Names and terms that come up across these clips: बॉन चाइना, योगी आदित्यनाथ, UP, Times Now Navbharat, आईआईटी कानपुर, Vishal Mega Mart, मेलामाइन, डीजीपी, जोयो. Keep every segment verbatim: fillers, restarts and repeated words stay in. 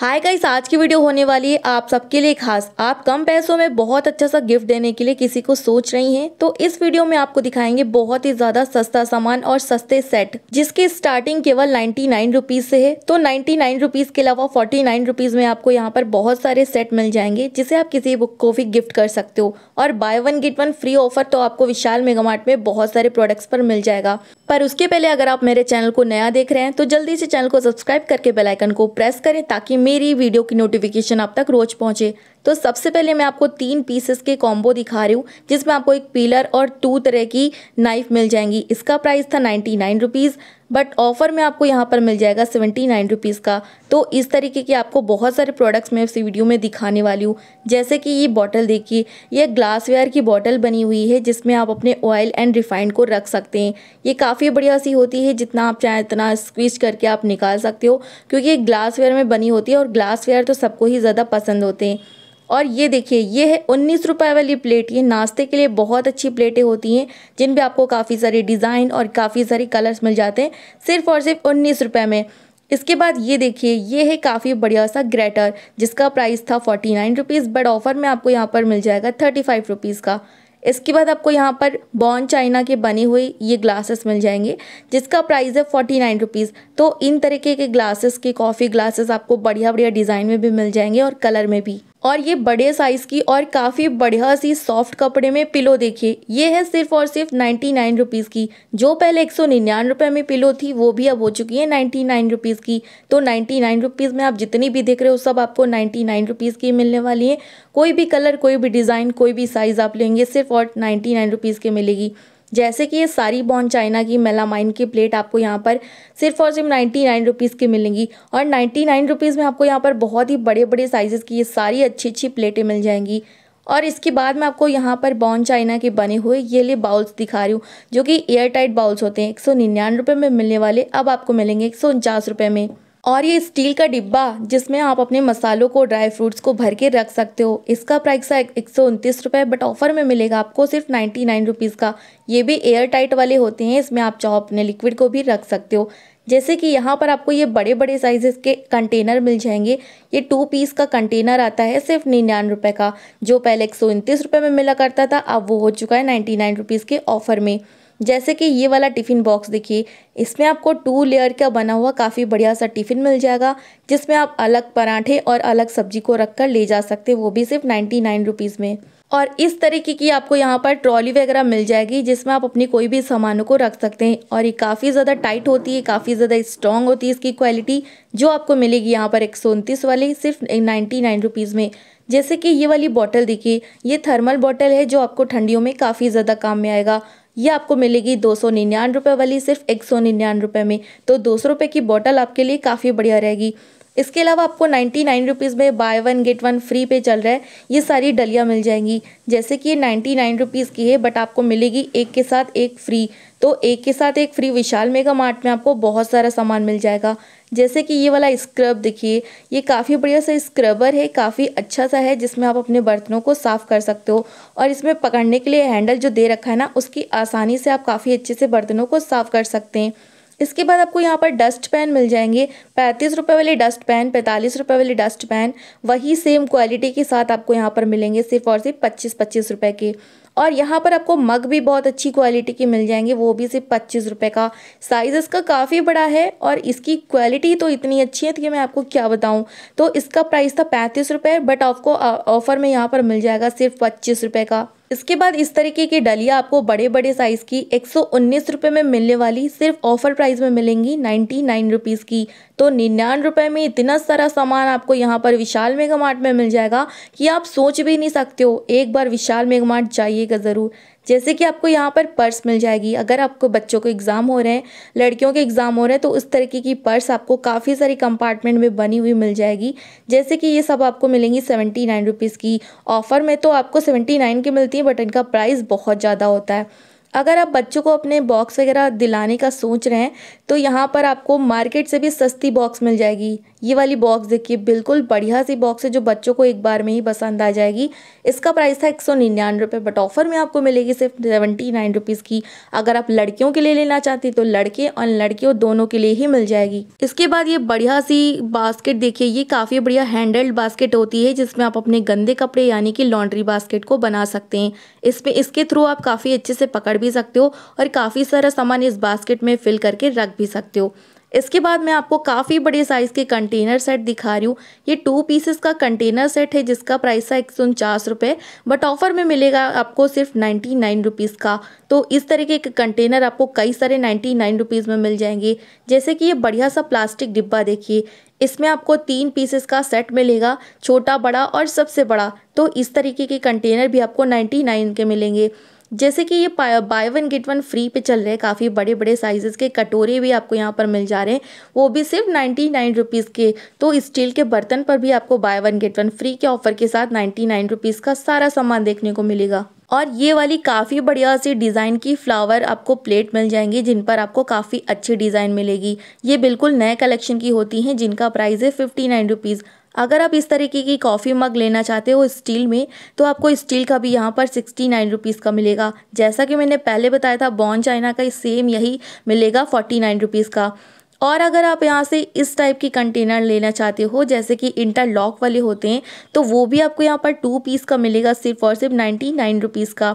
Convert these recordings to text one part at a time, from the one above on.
Hi guys, आज की video होने वाली है आप सबके लिए खास। आप कम पैसों में बहुत अच्छा सा गिफ्ट देने के लिए किसी को सोच रही हैं तो इस वीडियो में आपको दिखाएंगे बहुत ही ज्यादा सस्ता सामान और सस्ते सेट जिसकी स्टार्टिंग केवल नाइन्टी नाइन रुपीज से है। तो नाइन्टी नाइन रुपीज के अलावा फोर्टी नाइन रुपीज में आपको यहाँ पर बहुत सारे सेट मिल जाएंगे जिसे आप किसी को भी गिफ्ट कर सकते हो। और buy one get one free offer तो आपको विशाल मेगा मार्ट में बहुत सारे प्रोडक्ट्स पर मिल जाएगा। पर उसके पहले अगर आप मेरे चैनल को नया देख रहे हैं तो जल्दी से चैनल को सब्सक्राइब करके बेल आइकन को प्रेस करें ताकि मेरी वीडियो की नोटिफिकेशन आप तक रोज पहुंचे। तो सबसे पहले मैं आपको तीन पीसेस के कॉम्बो दिखा रही हूँ जिसमें आपको एक पीलर और टू तरह की नाइफ मिल जाएंगी। इसका प्राइस था ninety nine rupees but offer में आपको यहाँ पर मिल जाएगा सेवेंटी नाइन रुपीज़ का। तो इस तरीके के आपको बहुत सारे प्रोडक्ट्स मैं इस वीडियो में दिखाने वाली हूँ। जैसे कि ये बॉटल देखिए, यह ग्लासवेयर की बॉटल बनी हुई है जिसमें आप अपने ऑयल एंड रिफाइंड को रख सकते हैं। ये काफ़ी बढ़िया सी होती है, जितना आप चाहें इतना स्क्वीज करके आप निकाल सकते हो क्योंकि ये ग्लासवेयर में बनी होती है और ग्लासवेयर तो सबको ही ज़्यादा पसंद होते हैं। और ये देखिए, ये है उन्नीस रुपए वाली प्लेट। ये नाश्ते के लिए बहुत अच्छी प्लेटें होती हैं जिन पे आपको काफ़ी सारे डिज़ाइन और काफ़ी सारे कलर्स मिल जाते हैं सिर्फ और सिर्फ उन्नीस रुपए में। इसके बाद ये देखिए, ये है काफ़ी बढ़िया सा ग्रेटर जिसका प्राइस था forty nine rupees but offer में आपको यहाँ पर मिल जाएगा थर्टी फाइव रुपीज़ का। इसके बाद आपको यहाँ पर बॉन चाइना के बने हुए ये ग्लासेस मिल जाएंगे जिसका प्राइस है फोर्टी नाइन रुपीज़। तो इन तरीके के ग्लासेस के कॉफ़ी ग्लासेस आपको बढ़िया बढ़िया डिज़ाइन में भी मिल जाएंगे और कलर में भी। और ये बड़े साइज़ की और काफ़ी बढ़िया सी सॉफ्ट कपड़े में पिलो देखिए, ये है सिर्फ और सिर्फ नाइन्टी नाइन रुपीज़ की। जो पहले एक सौ निन्यानवे रुपये में पिलो थी वो भी अब हो चुकी है नाइन्टी नाइन रुपीज़ की। तो नाइन्टी नाइन रुपीज़ में आप जितनी भी देख रहे हो सब आपको नाइन्टी नाइन रुपीज़ की मिलने वाली है। कोई भी कलर, कोई भी डिज़ाइन, कोई भी साइज़ आप लेंगे सिर्फ और नाइन्टी नाइन रुपीज़ की मिलेगी। जैसे कि ये सारी बॉन चाइना की मेलामाइन की प्लेट आपको यहाँ पर सिर्फ और सिर्फ नाइन्टी नाइन रुपीज़ की मिलेंगी। और नाइन्टी नाइन रुपीज़ में आपको यहाँ पर बहुत ही बड़े बड़े साइजेस की ये सारी अच्छी अच्छी प्लेटें मिल जाएंगी। और इसके बाद मैं आपको यहाँ पर बॉन चाइना के बने हुए ये लिए बाउल्स दिखा रही हूँ जो कि एयर टाइट बाउल्स होते हैं। एक सौ निन्यानवे रुपये में मिलने वाले अब आपको मिलेंगे एक सौ उनचास रुपये में। और ये स्टील का डिब्बा जिसमें आप अपने मसालों को, ड्राई फ्रूट्स को भर के रख सकते हो। इसका प्राइस है एक सौ उनतीस रुपये बट ऑफर में मिलेगा आपको सिर्फ नाइन्टी नाइन रुपीज़ का। ये भी एयर टाइट वाले होते हैं, इसमें आप चाहो अपने लिक्विड को भी रख सकते हो। जैसे कि यहाँ पर आपको ये बड़े बड़े साइजेस के कंटेनर मिल जाएंगे। ये टू पीस का कंटेनर आता है सिर्फ निन्यानवे रुपये का। जो पहले एक सौ उनतीस रुपये में मिला करता था अब वो हो चुका है नाइन्टी नाइन रुपीज़ के ऑफ़र में। जैसे कि ये वाला टिफ़िन बॉक्स देखिए, इसमें आपको टू लेयर का बना हुआ काफ़ी बढ़िया सा टिफ़िन मिल जाएगा जिसमें आप अलग पराठे और अलग सब्जी को रखकर ले जा सकते हैं, वो भी सिर्फ नाइन्टी नाइन रुपीज़ में। और इस तरीके की आपको यहाँ पर ट्रॉली वगैरह मिल जाएगी जिसमें आप अपनी कोई भी सामानों को रख सकते हैं। और ये काफ़ी ज़्यादा टाइट होती है, काफ़ी ज़्यादा स्ट्रॉन्ग होती है इसकी क्वालिटी, जो आपको मिलेगी यहाँ पर एक सौ उनतीस वाली सिर्फ नाइन्टी नाइन रुपीज़ में। जैसे कि ये वाली बॉटल देखिए, ये थर्मल बॉटल है जो आपको ठंडियों में काफ़ी ज़्यादा काम में आएगा। ये आपको मिलेगी दो सौ निन्यानवे रुपये वाली सिर्फ एक सौ निन्यानवे रुपये में। तो दो सौ रुपये की बॉटल आपके लिए काफ़ी बढ़िया रहेगी। इसके अलावा आपको नाइन्टी नाइन रुपीज़ में buy one get one free पे चल रहा है, ये सारी डलिया मिल जाएंगी। जैसे कि ये नाइन्टी नाइन रुपीज़ की है बट आपको मिलेगी एक के साथ एक फ्री। तो एक के साथ एक फ्री विशाल मेगा मार्ट में आपको बहुत सारा सामान मिल जाएगा। जैसे कि ये वाला स्क्रब देखिए, ये काफ़ी बढ़िया सा स्क्रबर है, काफ़ी अच्छा सा है जिसमें आप अपने बर्तनों को साफ़ कर सकते हो। और इसमें पकड़ने के लिए हैंडल जो दे रखा है ना, उसकी आसानी से आप काफ़ी अच्छे से बर्तनों को साफ़ कर सकते हैं। इसके बाद आपको यहाँ पर डस्ट पैन मिल जाएंगे, पैंतीस रुपये वाले डस्ट पैन, पैंतालीस रुपये वाले डस्ट पैन वही सेम क्वालिटी के साथ आपको यहाँ पर मिलेंगे सिर्फ और सिर्फ पच्चीस पच्चीस रुपये के। और यहाँ पर आपको मग भी बहुत अच्छी क्वालिटी के मिल जाएंगे, वो भी सिर्फ पच्चीस रुपये का। साइज़ इसका काफ़ी बड़ा है और इसकी क्वालिटी तो इतनी अच्छी है कि मैं आपको क्या बताऊँ। तो इसका प्राइस था पैंतीस रुपये बट आपको ऑफ़र में यहाँ पर मिल जाएगा सिर्फ पच्चीस रुपये का। इसके बाद इस तरीके की डलिया आपको बड़े बड़े साइज़ की एक सौ उन्नीस रुपये में मिलने वाली सिर्फ ऑफ़र प्राइस में मिलेंगी नाइन्टी नाइन रुपीज़ की। तो निन्यानवे रुपये में इतना सारा सामान आपको यहाँ पर विशाल मेगा मार्ट में मिल जाएगा कि आप सोच भी नहीं सकते हो। एक बार विशाल मेगा मार्ट जाइएगा ज़रूर। जैसे कि आपको यहाँ पर पर्स मिल जाएगी, अगर आपको बच्चों के एग्ज़ाम हो रहे हैं, लड़कियों के एग्ज़ाम हो रहे हैं तो उस तरीके की पर्स आपको काफ़ी सारी कंपार्टमेंट में बनी हुई मिल जाएगी। जैसे कि ये सब आपको मिलेंगी सेवेंटी नाइन रुपीज़ की। ऑफ़र में तो आपको सेवेंटी नाइन की मिलती है बट इनका प्राइस बहुत ज़्यादा होता है। अगर आप बच्चों को अपने बॉक्स वगैरह दिलाने का सोच रहे हैं तो यहाँ पर आपको मार्केट से भी सस्ती बॉक्स मिल जाएगी। ये वाली बॉक्स देखिए, बिल्कुल बढ़िया सी बॉक्स है जो बच्चों को एक बार में ही पसंद आ जाएगी। इसका प्राइस था एक सौ निन्यानवे रुपये, बट ऑफर में आपको मिलेगी सिर्फ सेवेंटी नाइन रुपीज़ की। अगर आप लड़कियों के लिए लेना चाहती तो लड़के और लड़कियों दोनों के लिए ही मिल जाएगी। इसके बाद ये बढ़िया सी बास्केट देखिए, ये काफ़ी बढ़िया हैंडल्ड बास्केट होती है जिसमें आप अपने गंदे कपड़े यानी कि लॉन्ड्री बास्केट को बना सकते हैं। इसमें इसके थ्रू आप काफ़ी अच्छे से पकड़ भी सकते हो और काफ़ी सारा सामान इस बास्केट में फिल करके रख भी सकते हो। इसके बाद मैं आपको काफ़ी बड़े साइज़ के कंटेनर सेट दिखा रही हूँ। ये टू पीसेस का कंटेनर सेट है जिसका प्राइस है एक सौ उनचास रुपये, बट ऑफ़र में मिलेगा आपको सिर्फ नाइन्टी नाइन रुपीज़ का। तो इस तरह के कंटेनर आपको कई सारे नाइन्टी नाइन रुपीज़ में मिल जाएंगे। जैसे कि ये बढ़िया सा प्लास्टिक डिब्बा देखिए, इसमें आपको तीन पीसेस का सेट मिलेगा, छोटा, बड़ा और सबसे बड़ा। तो इस तरीके के कंटेनर भी आपको नाइन्टी नाइन के मिलेंगे। जैसे कि ये buy one get one free पे चल रहे हैं, काफ़ी बड़े बड़े साइजेस के कटोरे भी आपको यहाँ पर मिल जा रहे हैं, वो भी सिर्फ नाइन्टी नाइन रुपीज़ के। तो स्टील के बर्तन पर भी आपको buy one get one free के ऑफर के साथ नाइन्टी नाइन रुपीज़ का सारा सामान देखने को मिलेगा। और ये वाली काफ़ी बढ़िया सी डिज़ाइन की फ्लावर आपको प्लेट मिल जाएंगी जिन पर आपको काफ़ी अच्छी डिज़ाइन मिलेगी। ये बिल्कुल नए कलेक्शन की होती हैं जिनका प्राइस है फिफ्टी नाइन रुपीज़। अगर आप इस तरीके की कॉफ़ी मग लेना चाहते हो स्टील में तो आपको स्टील का भी यहाँ पर सिक्सटी नाइन रुपीज़ का मिलेगा। जैसा कि मैंने पहले बताया था, बॉन चाइना का सेम यही मिलेगा फोर्टी नाइन रुपीज़ का। और अगर आप यहाँ से इस टाइप की कंटेनर लेना चाहते हो जैसे कि इंटरलॉक वाले होते हैं तो वो भी आपको यहाँ पर टू पीस का मिलेगा सिर्फ और सिर्फ नाइन्टी नाइन रुपीज़ का।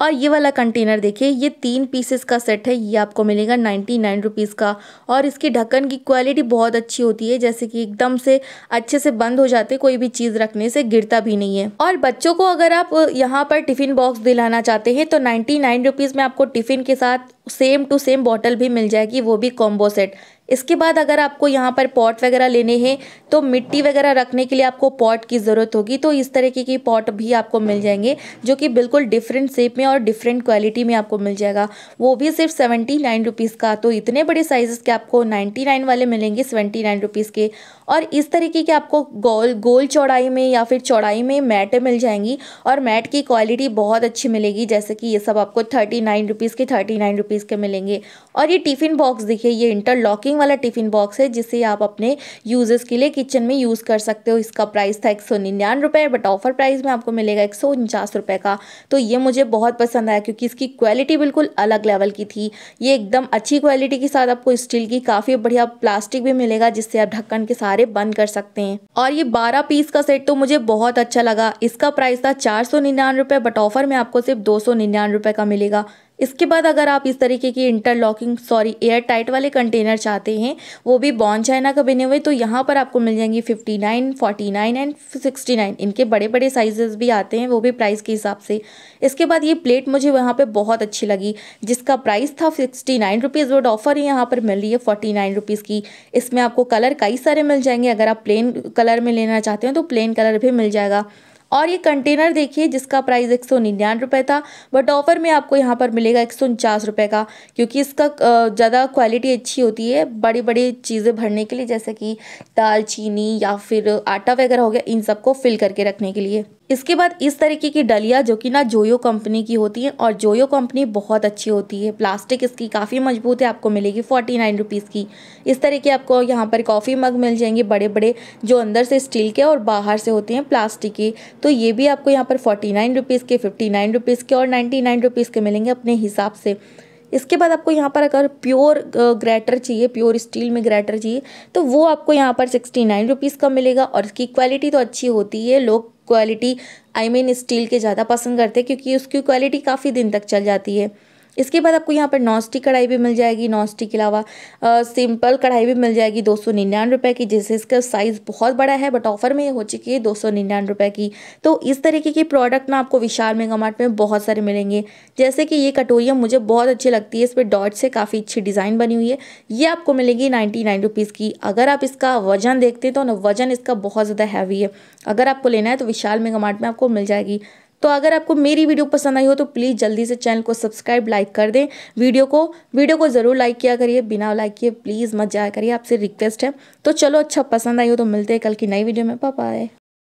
और ये वाला कंटेनर देखिए, ये तीन पीसेस का सेट है, ये आपको मिलेगा नाइन्टी नाइन रुपीज़ का। और इसकी ढक्कन की क्वालिटी बहुत अच्छी होती है, जैसे कि एकदम से अच्छे से बंद हो जाते, कोई भी चीज़ रखने से गिरता भी नहीं है। और बच्चों को अगर आप यहाँ पर टिफ़िन बॉक्स दिलाना चाहते हैं तो नाइन्टी नाइन रुपीज़ में आपको टिफ़िन के साथ सेम टू सेम बॉटल भी मिल जाएगी, वो भी कॉम्बो सेट। इसके बाद अगर आपको यहाँ पर पॉट वगैरह लेने हैं तो मिट्टी वगैरह रखने के लिए आपको पॉट की ज़रूरत होगी, तो इस तरीके की पॉट भी आपको मिल जाएंगे जो कि बिल्कुल डिफरेंट शेप में और डिफरेंट क्वालिटी में आपको मिल जाएगा, वो भी सिर्फ सेवेंटी नाइन रुपीज़ का। तो इतने बड़े साइज़ के आपको नाइन्टी नाइन वाले मिलेंगे सेवेंटी नाइन रुपीज़ के। और इस तरीके के आपको गोल गोल चौड़ाई में या फिर चौड़ाई में मैट मिल जाएंगी और मैट की क्वालिटी बहुत अच्छी मिलेगी। जैसे कि ये सब आपको थर्टी नाइन रुपीज़ के थर्टी नाइन रुपीज़ के मिलेंगे। और ये टिफ़िन बॉक्स देखिए, ये इंटरलॉकिंग वाला टिफ़िन बॉक्स है जिसे आप अपने यूजेस के लिए किचन में यूज़ कर सकते हो। इसका प्राइस था एक सौ निन्यानवे रुपये, बट ऑफर प्राइस में आपको मिलेगा एक सौ उनचास रुपये का। तो ये मुझे बहुत पसंद आया क्योंकि इसकी क्वालिटी बिल्कुल अलग लेवल की थी। ये एकदम अच्छी क्वालिटी के साथ आपको स्टील की काफ़ी बढ़िया प्लास्टिक भी मिलेगा जिससे आप ढक्कन के सहारे बंद कर सकते हैं। और ये बारह पीस का सेट तो मुझे बहुत अच्छा लगा। इसका प्राइस था चार सौ निन्यानवे रुपये, बट ऑफर में आपको सिर्फ दो सौ निन्यानवे रुपये का मिलेगा। इसके बाद अगर आप इस तरीके की इंटरलॉकिंग सॉरी एयर टाइट वाले कंटेनर चाहते हैं, वो भी बॉन चाइना का बने हुए, तो यहाँ पर आपको मिल जाएंगी fifty nine, forty nine and sixty nine. इनके बड़े बड़े साइजेस भी आते हैं, वो भी प्राइस के हिसाब से। इसके बाद ये प्लेट मुझे वहाँ पे बहुत अच्छी लगी जिसका प्राइस था sixty nine rupees, but offer यहाँ पर मिल रही है फोर्टी नाइन रुपीज़ की। इसमें आपको कलर कई सारे मिल जाएंगे, अगर आप प्लेन कलर में लेना चाहते हैं तो प्लेन कलर भी मिल जाएगा। और ये कंटेनर देखिए जिसका प्राइस एक सौ निन्यानवे रुपये था, बट ऑफ़र में आपको यहाँ पर मिलेगा एक सौ उनचास रुपये का, क्योंकि इसका ज़्यादा क्वालिटी अच्छी होती है बड़ी बड़ी चीज़ें भरने के लिए, जैसे कि दाल, चीनी या फिर आटा वगैरह हो गया, इन सबको फिल करके रखने के लिए। इसके बाद इस तरीके की डलिया जो कि ना जोयो कंपनी की होती है, और जोयो कंपनी बहुत अच्छी होती है, प्लास्टिक इसकी काफ़ी मजबूत है, आपको मिलेगी फोर्टी नाइन रुपीज़ की। इस तरह के आपको यहाँ पर कॉफ़ी मग मिल जाएंगे बड़े बड़े, जो अंदर से स्टील के और बाहर से होते हैं प्लास्टिक के। तो ये भी आपको यहाँ पर फोर्टी नाइन रुपीज़ के, फिफ्टी नाइन रुपीज़ के और नाइन्टी नाइन रुपीज़ के मिलेंगे अपने हिसाब से। इसके बाद आपको यहाँ पर अगर प्योर ग्रेटर चाहिए, प्योर स्टील में ग्रेटर चाहिए, तो वो आपको यहाँ पर सिक्सटी नाइन रुपीज़ का मिलेगा। और इसकी क्वालिटी तो अच्छी होती है, लोग क्वालिटी आई मीन स्टील के ज़्यादा पसंद करते हैं क्योंकि उसकी क्वालिटी काफ़ी दिन तक चल जाती है। इसके बाद आपको यहाँ पर नॉन स्टिक कढ़ाई भी मिल जाएगी। नॉन स्टिक के अलावा सिंपल कढ़ाई भी मिल जाएगी दो सौ निन्यानवे रुपये की, जिससे इसका साइज़ बहुत बड़ा है, बट ऑफ़र में हो चुकी है दो सौ निन्यानवे रुपये की। तो इस तरीके के प्रोडक्ट ना आपको विशाल मेगा मार्ट में बहुत सारे मिलेंगे। जैसे कि ये कटोरियाँ मुझे बहुत अच्छी लगती है, इस पर डॉट से काफ़ी अच्छी डिज़ाइन बनी हुई है, ये आपको मिलेगी नाइन्टी नाइन रुपीज़ की। अगर आप इसका वजन देखते हैं तो वज़न इसका बहुत ज़्यादा हैवी है, अगर आपको लेना है तो विशाल मेगा मार्ट में आपको मिल जाएगी। तो अगर आपको मेरी वीडियो पसंद आई हो तो प्लीज़ जल्दी से चैनल को सब्सक्राइब, लाइक कर दें। वीडियो को वीडियो को ज़रूर लाइक किया करिए, बिना लाइक किए प्लीज़ मत जाया करिए, आपसे रिक्वेस्ट है। तो चलो अच्छा पसंद आई हो तो मिलते हैं कल की नई वीडियो में। Bye bye.